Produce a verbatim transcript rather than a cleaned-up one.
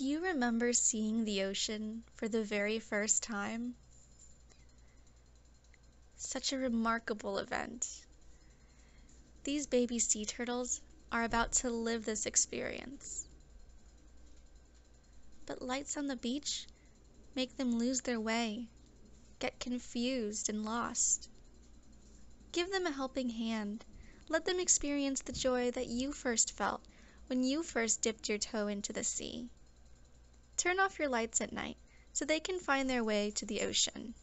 Do you remember seeing the ocean for the very first time? Such a remarkable event. These baby sea turtles are about to live this experience. But lights on the beach make them lose their way, get confused and lost. Give them a helping hand. Let them experience the joy that you first felt when you first dipped your toe into the sea. Turn off your lights at night so they can find their way to the ocean.